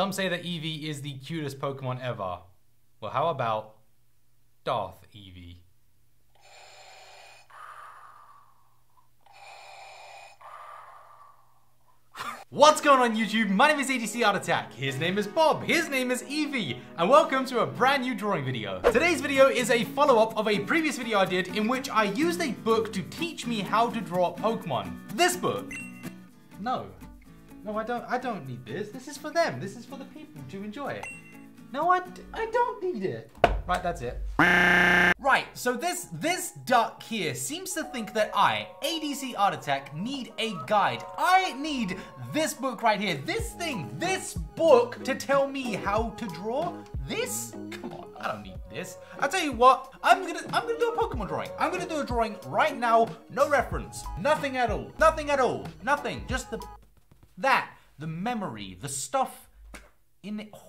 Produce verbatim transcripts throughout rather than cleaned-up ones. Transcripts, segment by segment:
Some say that Eevee is the cutest Pokemon ever. Well, how about Darth Eevee? What's going on YouTube? My name is A D C Art Attack, his name is Bob, his name is Eevee, and welcome to a brand new drawing video. Today's video is a follow-up of a previous video I did in which I used a book to teach me how to draw Pokemon. This book. No. No, I don't, I don't need this. This is for them. This is for the people to enjoy. No, I, I don't need it. Right, that's it. Right, so this this duck here seems to think that I, A D C Art Attack, need a guide. I need this book right here, this thing, this book to tell me how to draw this? Come on, I don't need this. I'll tell you what, I'm gonna I'm gonna do a Pokemon drawing. I'm gonna do a drawing right now, no reference, nothing at all, nothing at all, nothing, just the that, the memory, the stuff in it. Oh.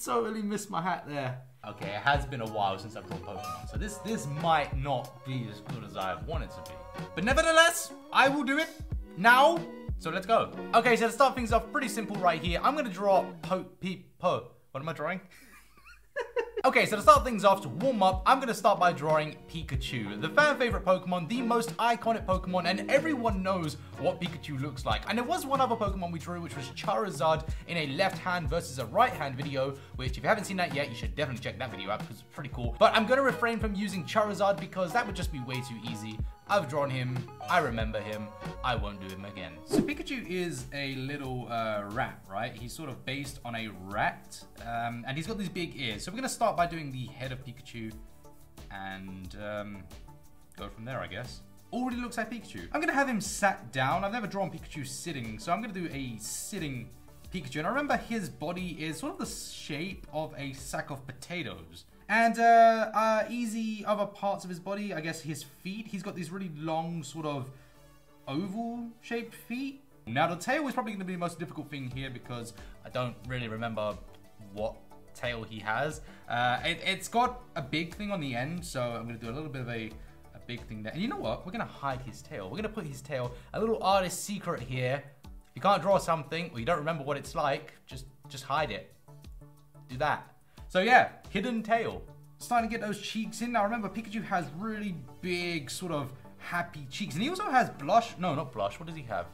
Totally missed my hat there. Okay, it has been a while since I've drawn Pokemon, so this this might not be as good as I want it to be. But nevertheless, I will do it now. So let's go. Okay, so to start things off, pretty simple right here. I'm gonna draw po peep po. What am I drawing? Okay, so to start things off, to warm up, I'm gonna start by drawing Pikachu. The fan favorite Pokemon, the most iconic Pokemon, and everyone knows what Pikachu looks like. And there was one other Pokemon we drew, which was Charizard in a left hand versus a right hand video, which if you haven't seen that yet, you should definitely check that video out because it's pretty cool. But I'm gonna refrain from using Charizard because that would just be way too easy. I've drawn him, I remember him, I won't do him again. So Pikachu is a little uh, rat, right? He's sort of based on a rat, um, and he's got these big ears. So we're gonna start by doing the head of Pikachu and um, go from there, I guess. Already looks like Pikachu. I'm gonna have him sat down. I've never drawn Pikachu sitting, so I'm gonna do a sitting Pikachu. And I remember his body is sort of the shape of a sack of potatoes. And uh, uh, easy other parts of his body, I guess his feet. He's got these really long sort of oval-shaped feet. Now the tail is probably gonna be the most difficult thing here because I don't really remember what tail he has. Uh, it, it's got a big thing on the end, so I'm gonna do a little bit of a, a big thing there. And you know what? We're gonna hide his tail. We're gonna put his tail, a little artist secret here. If you can't draw something or you don't remember what it's like, just, just hide it. Do that. So yeah, hidden tail. Starting to get those cheeks in. Now remember, Pikachu has really big sort of happy cheeks. And he also has blush. No, not blush. What does he have?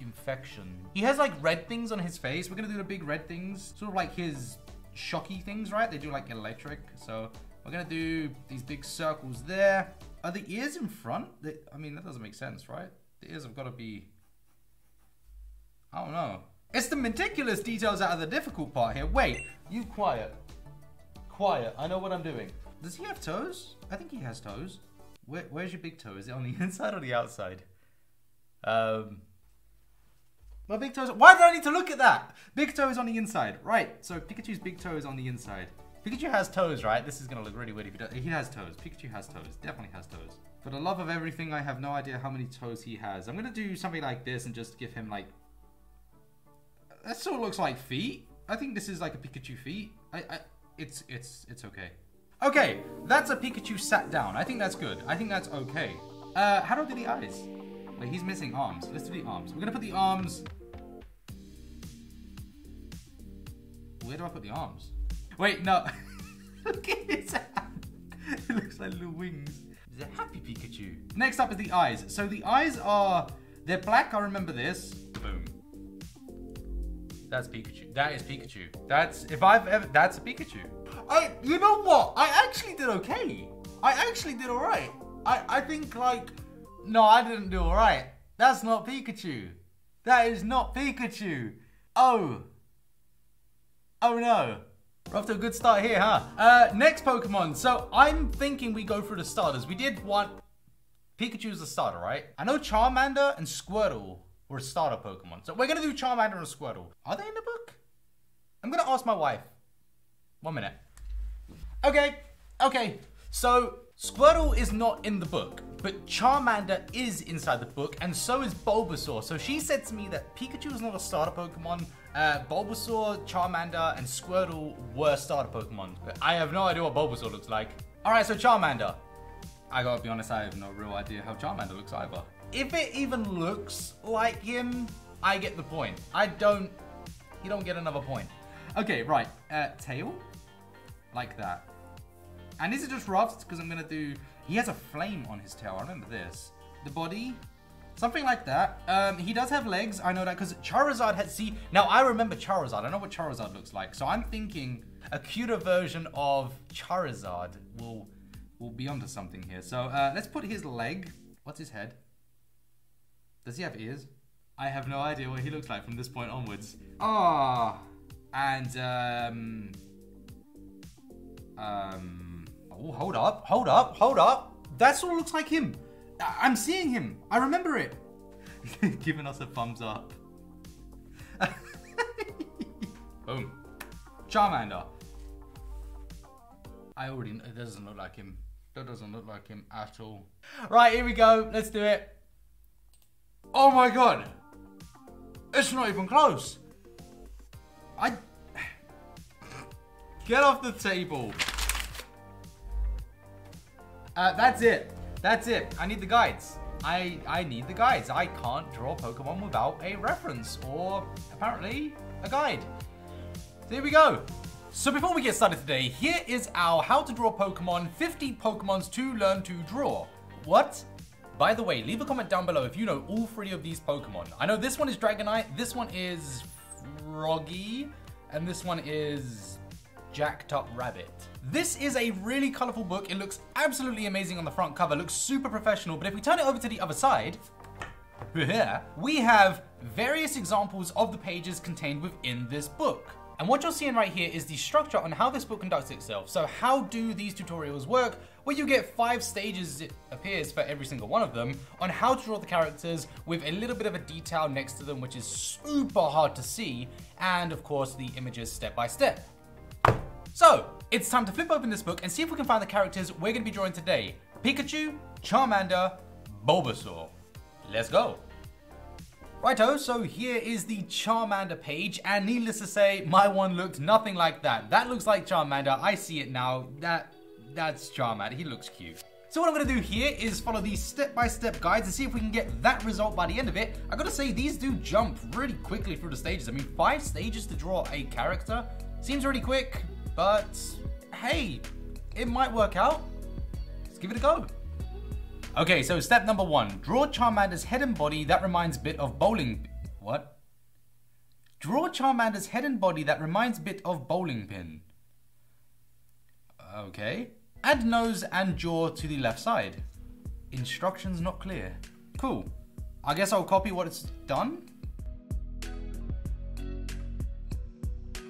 Infection. He has like red things on his face. We're gonna do the big red things. Sort of like his shocky things, right? They do like electric. So we're gonna do these big circles there. Are the ears in front? They, I mean, that doesn't make sense, right? The ears have gotta be, I don't know. It's the meticulous details that are the difficult part here. Wait, you quiet. Quiet, I know what I'm doing. Does he have toes? I think he has toes. Where, where's your big toe? Is it on the inside or the outside? Um, my big toes, why did I need to look at that? Big toe is on the inside, right? So Pikachu's big toe is on the inside. Pikachu has toes, right? This is gonna look really weird if he does. He has toes, Pikachu has toes, definitely has toes. For the love of everything, I have no idea how many toes he has. I'm gonna do something like this and just give him like, that sort of looks like feet. I think this is like a Pikachu feet. I, I, It's, it's, it's okay. Okay, that's a Pikachu sat down. I think that's good. I think that's okay. Uh, how do I do the eyes? Like, he's missing arms. Let's do the arms. We're gonna put the arms. Where do I put the arms? Wait, no. Look at his hand. It looks like little wings. It's a happy Pikachu. Next up is the eyes. So the eyes are, they're black, I remember this. Boom. That's Pikachu. That is Pikachu. That's, if I've ever, that's a Pikachu. I, you know what? I actually did okay. I actually did all right. I, I think like, no, I didn't do all right. That's not Pikachu. That is not Pikachu. Oh. Oh no. We're off to a good start here, huh? Uh, next Pokemon. So I'm thinking we go through the starters. We did want, Pikachu's the starter, right? I know Charmander and Squirtle. Or a starter Pokemon. So we're gonna do Charmander and Squirtle. Are they in the book? I'm gonna ask my wife. One minute. Okay, okay. So Squirtle is not in the book, but Charmander is inside the book, and so is Bulbasaur. So she said to me that Pikachu is not a starter Pokemon. Uh, Bulbasaur, Charmander, and Squirtle were starter Pokemon. But I have no idea what Bulbasaur looks like. All right, so Charmander. I gotta be honest, I have no real idea how Charmander looks either. If it even looks like him, I get the point. I don't You don't get another point. Okay, right. Uh, tail? Like that. And is it just rough? Because I'm going to do... He has a flame on his tail. I remember this. The body? Something like that. Um, he does have legs. I know that because Charizard had... See, now I remember Charizard. I know what Charizard looks like. So I'm thinking a cuter version of Charizard will, will be onto something here. So uh, let's put his leg. What's his head? Does he have ears? I have no idea what he looks like from this point onwards. Ah, oh, and um, um, oh, hold up, hold up, hold up. That sort of looks like him. I I'm seeing him. I remember it. Giving us a thumbs up. Boom. Charmander. I already know. It doesn't look like him. That doesn't look like him at all. Right, here we go. Let's do it. Oh my god. It's not even close. I... Get off the table. Uh, that's it. That's it. I need the guides. I, I need the guides. I can't draw Pokemon without a reference or, apparently, a guide. So here we go. So before we get started today, here is our how to draw Pokemon, fifty Pokemons to learn to draw. What? By the way, leave a comment down below if you know all three of these Pokemon. I know this one is Dragonite, this one is Froggy, and this one is Jacked Up Rabbit. This is a really colorful book. It looks absolutely amazing on the front cover, looks super professional, but if we turn it over to the other side, we have various examples of the pages contained within this book. And what you're seeing right here is the structure on how this book conducts itself. So how do these tutorials work? Well, you get five stages, it appears, for every single one of them, on how to draw the characters with a little bit of a detail next to them, which is super hard to see, and of course the images step by step. So, it's time to flip open this book and see if we can find the characters we're gonna be drawing today. Pikachu, Charmander, Bulbasaur. Let's go. Righto, so here is the Charmander page, and needless to say, my one looked nothing like that. That looks like Charmander, I see it now, that, that's Charmander, he looks cute. So what I'm gonna do here is follow these step-by-step guides and see if we can get that result by the end of it. I gotta say, these do jump really quickly through the stages. I mean, five stages to draw a character seems really quick, but hey, it might work out. Let's give it a go. Okay, so step number one, draw Charmander's head and body that reminds bit of bowling, what? Draw Charmander's head and body that reminds bit of bowling pin. Okay. Add nose and jaw to the left side. Instructions not clear. Cool. I guess I'll copy what it's done. It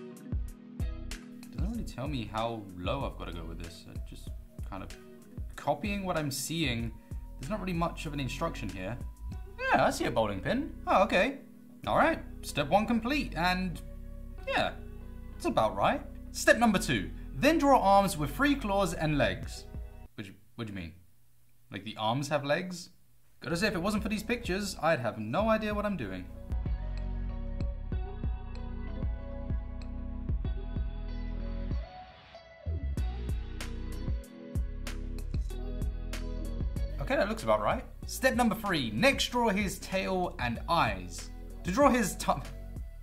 doesn't really tell me how low I've got to go with this. I just kind of copying what I'm seeing. There's not really much of an instruction here. Yeah, I see a bowling pin. Oh, okay. All right, step one complete, and yeah, it's about right. Step number two, then draw arms with three claws and legs. What do you, what do you mean? Like the arms have legs? Gotta say, if it wasn't for these pictures, I'd have no idea what I'm doing. Okay, that looks about right. Step number three, next draw his tail and eyes. To draw his tum-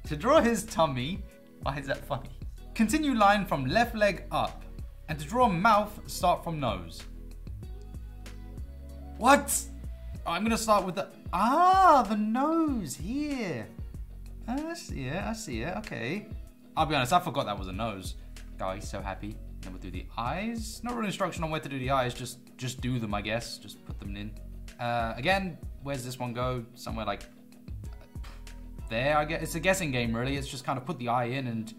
To draw his tummy, why is that funny? Continue line from left leg up. And to draw mouth, start from nose. What? Oh, I'm gonna start with the, ah, the nose here. I see it, I see it, okay. I'll be honest, I forgot that was a nose. Oh, he's so happy. Then we'll do the eyes. Not really instruction on where to do the eyes, just just do them, I guess. Just put them in. Uh, again, where's this one go? Somewhere like there, I guess. It's a guessing game, really. It's just kind of put the eye in and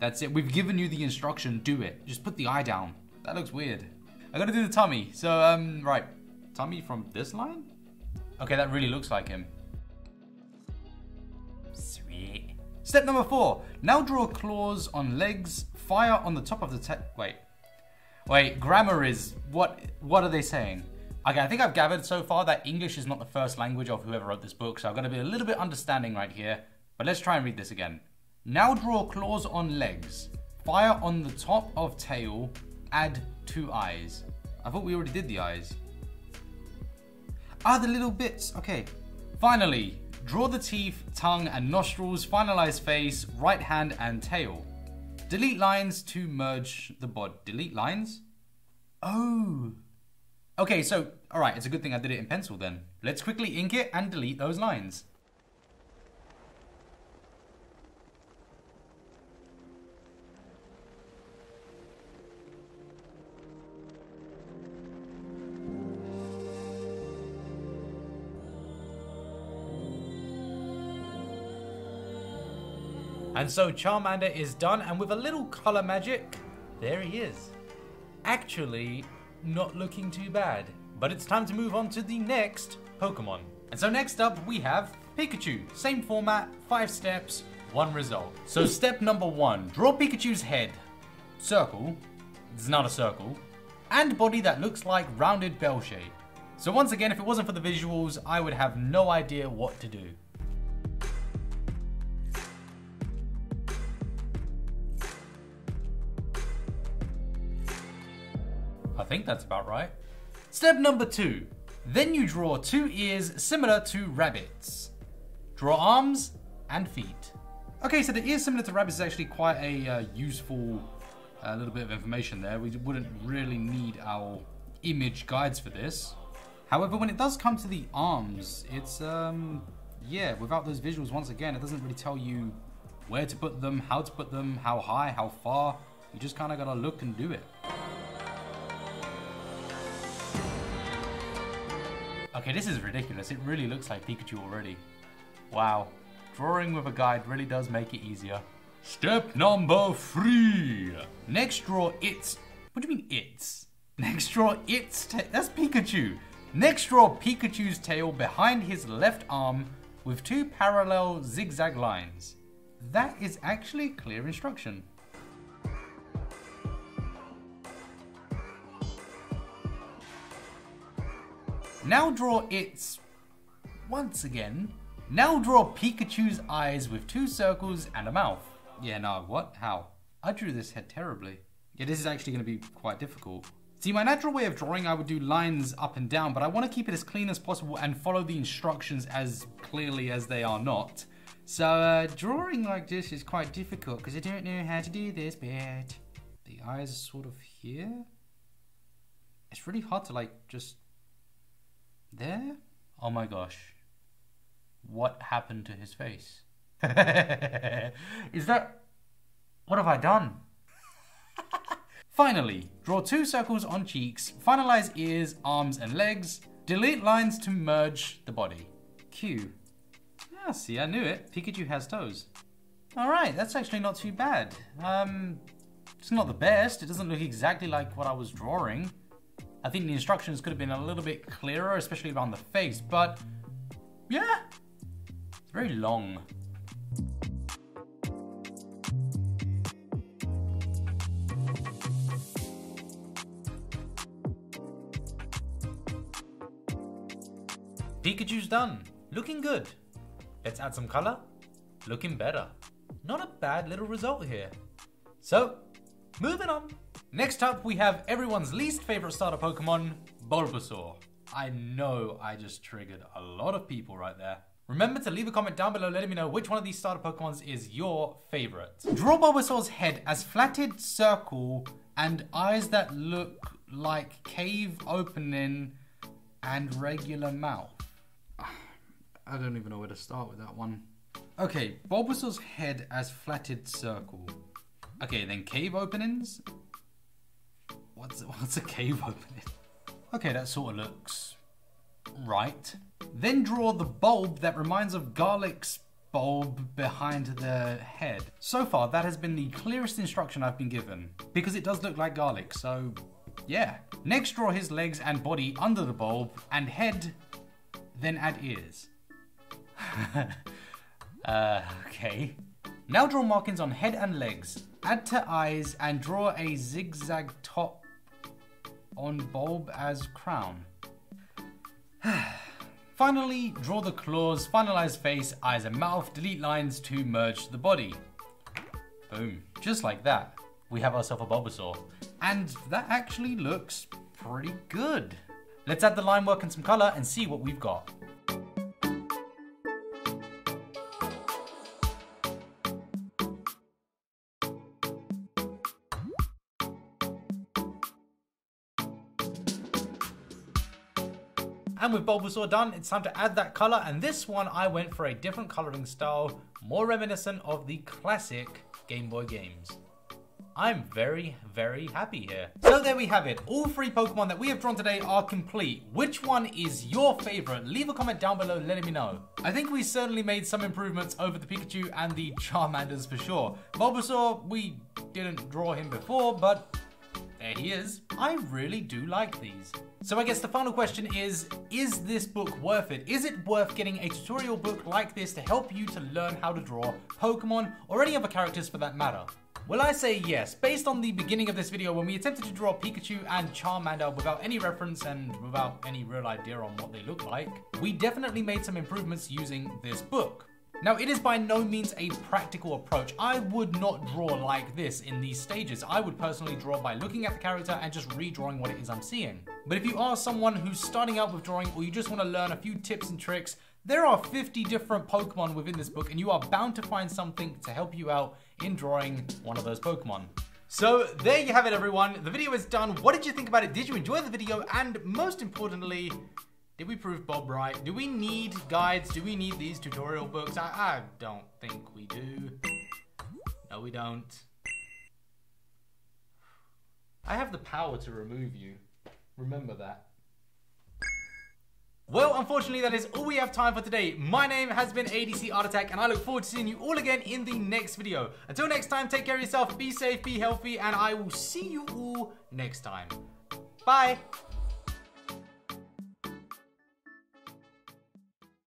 that's it. We've given you the instruction, do it. Just put the eye down. That looks weird. I gotta do the tummy. So, um, right. Tummy from this line? Okay, that really looks like him. Sweet. Step number four. Now draw claws on legs, fire on the top of the tail. Wait. Wait, grammar is, what What are they saying? Okay, I think I've gathered so far that English is not the first language of whoever wrote this book, so I've got to be a little bit understanding right here. But let's try and read this again. Now draw claws on legs, fire on the top of tail, add two eyes. I thought we already did the eyes. Ah, the little bits, okay. Finally, Draw the teeth, tongue and nostrils, finalize face, right hand and tail. Delete lines to merge the body. Delete lines? Oh. Okay, so, all right, it's a good thing I did it in pencil then. Let's quickly ink it and delete those lines. And so Charmander is done, and with a little color magic, there he is. Actually, not looking too bad. But it's time to move on to the next Pokemon. And so next up we have Pikachu. Same format, five steps, one result. So step number one, draw Pikachu's head, circle, it's not a circle, and body that looks like rounded bell shape. So once again, if it wasn't for the visuals, I would have no idea what to do. I think that's about right. Step number two. Then you draw two ears similar to rabbits. Draw arms and feet. Okay, so the ears similar to rabbits is actually quite a uh, useful uh, little bit of information there. We wouldn't really need our image guides for this. However, when it does come to the arms, it's, um, yeah, without those visuals, once again, it doesn't really tell you where to put them, how to put them, how high, how far. You just kind of gotta look and do it. Okay, this is ridiculous. It really looks like Pikachu already. Wow. Drawing with a guide really does make it easier. Step number three. Next, draw its... What do you mean its? Next, draw its... That's Pikachu. Next, draw Pikachu's tail behind his left arm with two parallel zigzag lines. That is actually clear instruction. Now draw its, once again, now draw Pikachu's eyes with two circles and a mouth. Yeah, no, what, how? I drew this head terribly. Yeah, this is actually gonna be quite difficult. See, my natural way of drawing, I would do lines up and down, but I wanna keep it as clean as possible and follow the instructions as clearly as they are not. So uh, drawing like this is quite difficult because I don't know how to do this bit. The eyes are sort of here. It's really hard to like just there? Oh my gosh. What happened to his face? Is that... What have I done? Finally, draw two circles on cheeks, finalize ears, arms and legs, delete lines to merge the body. Q. Ah, see, I knew it. Pikachu has toes. Alright, that's actually not too bad. Um, it's not the best. It doesn't look exactly like what I was drawing. I think the instructions could have been a little bit clearer, especially around the face, but yeah, it's very long. Pikachu's done, looking good. Let's add some color, looking better. Not a bad little result here. So, moving on. Next up, we have everyone's least favorite starter Pokemon, Bulbasaur. I know I just triggered a lot of people right there. Remember to leave a comment down below letting me know which one of these starter Pokemons is your favorite. Draw Bulbasaur's head as flatted circle and eyes that look like cave opening and regular mouth. I don't even know where to start with that one. Okay, Bulbasaur's head as flatted circle. Okay, then cave openings? What's, what's a cave opening? Okay, that sort of looks right. Then draw the bulb that reminds of garlic's bulb behind the head. So far, that has been the clearest instruction I've been given because it does look like garlic, so yeah. Next, draw his legs and body under the bulb and head, then add ears. uh, okay. Now draw markings on head and legs. Add to eyes and draw a zigzag top on bulb as crown. Finally, draw the claws, finalize face, eyes and mouth, delete lines to merge the body. Boom. Just like that, we have ourselves a Bulbasaur. And that actually looks pretty good. Let's add the line work and some color and see what we've got. And with Bulbasaur done, it's time to add that color, and this one I went for a different coloring style, more reminiscent of the classic Game Boy games. I'm very, very happy here. So there we have it. All three Pokemon that we have drawn today are complete. Which one is your favorite? Leave a comment down below letting me know. I think we certainly made some improvements over the Pikachu and the Charmanders for sure. Bulbasaur, we didn't draw him before, but there he is. I really do like these. So I guess the final question is, is this book worth it? Is it worth getting a tutorial book like this to help you to learn how to draw Pokemon or any other characters for that matter? Well, I say yes, based on the beginning of this video when we attempted to draw Pikachu and Charmander without any reference and without any real idea on what they look like, we definitely made some improvements using this book. Now, it is by no means a practical approach. I would not draw like this in these stages. I would personally draw by looking at the character and just redrawing what it is I'm seeing. But if you are someone who's starting out with drawing or you just want to learn a few tips and tricks, there are fifty different Pokemon within this book, and you are bound to find something to help you out in drawing one of those Pokemon. So there you have it, everyone. The video is done. What did you think about it? Did you enjoy the video? And most importantly, did we prove Bob right? Do we need guides? Do we need these tutorial books? I, I don't think we do. No, we don't. I have the power to remove you. Remember that. Well, unfortunately, that is all we have time for today. My name has been A D C Art Attack, and I look forward to seeing you all again in the next video. Until next time, take care of yourself, be safe, be healthy, and I will see you all next time. Bye!